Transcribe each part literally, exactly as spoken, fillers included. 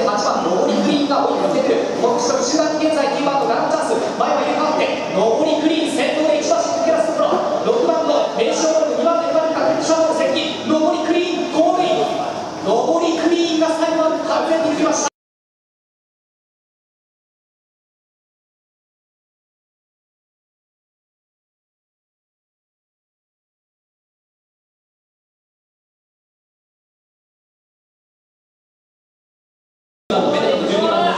てはちばんノーリクリーンが追いかけてくる。トップ下集団に現在にばんのランチャンス、前は入れ替わってノーリクリーン先頭でいちばんしっかり出すところ、ろくばんの名勝負のにばんで奪いかけて勝負の接近、ノーリクリーンゴールイン、ノーリクリーンが最後まで完全に抜きました。じゅうばんの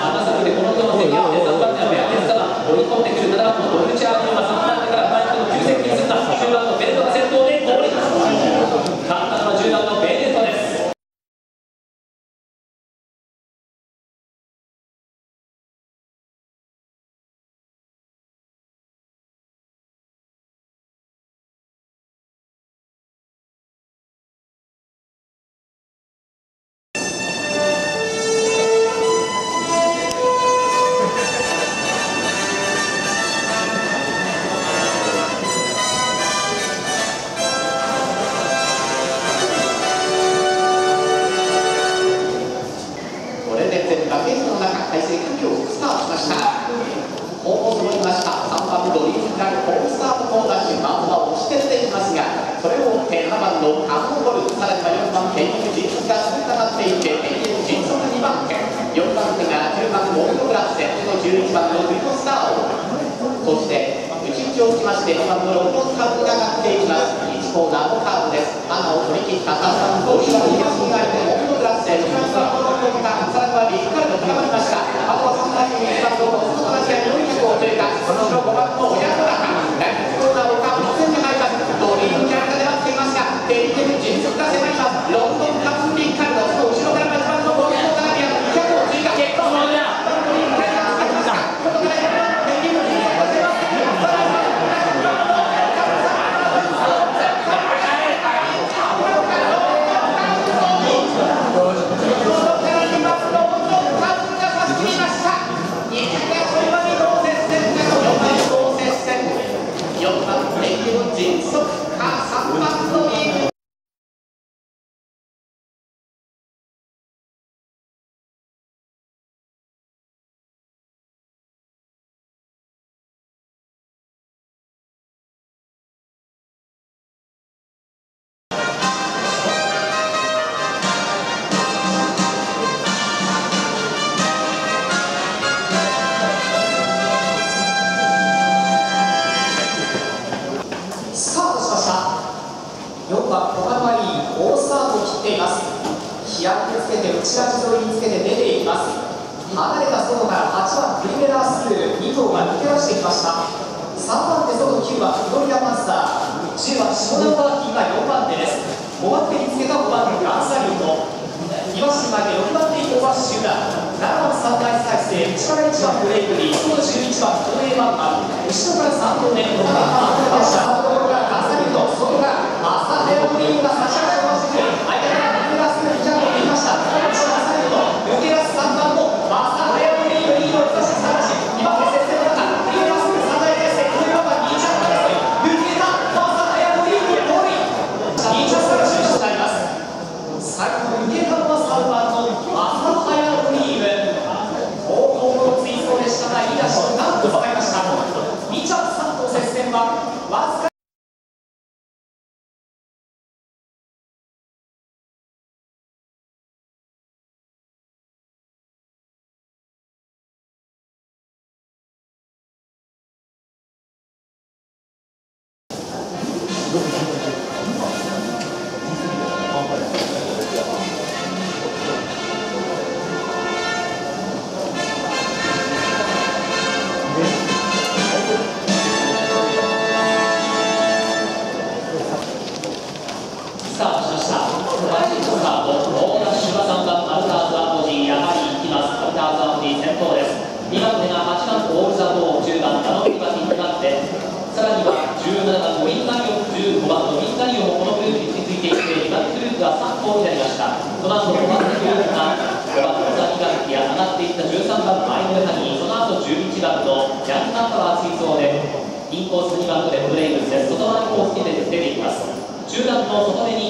外目に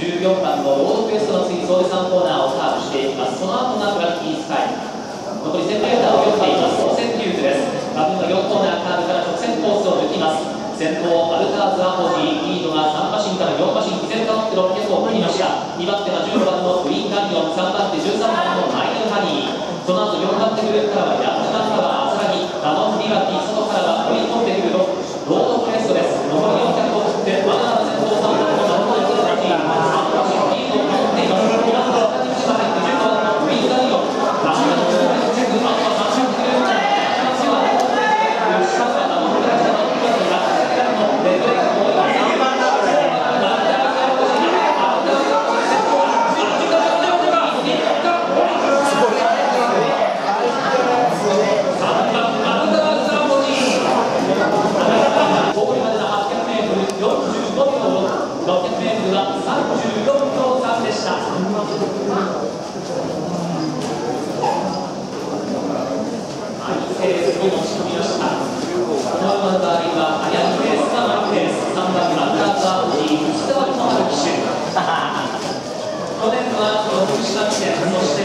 じゅうよんばんのロードクエストの次、総出さんコーナーをサーブしていきます。その後のラッキースカイ、残り せんメートル を泳いでいます。路線ヒューズです。バブのよんコーナーカーブから直線コースを抜きます。先頭アルカーズ・アモジー、リードがさん馬身からよん馬身、依然保ってろっぴゃくを切りました。にばん手はじゅうごばんのウィン・ガミオン、さんばん手じゅうさんばんのマイル・ハニー、その後よんばん手グループからはヤング・マンタワー、さらにダノン・リバティ、外からは追い込んでくるロードクエストです。残りよんひゃくを振ってまだまだ先頭さんばんのダノン・リバティ、さん馬身リードを持っています。にばん手はじゅうごばんのウィン・ガミオン、ななばん手はじゅうごばんのマシュグループからはダノン・リバティ、ろっぴゃくメートルはさんじゅうろくびょうさんでした。 この辺はこの福島県、そして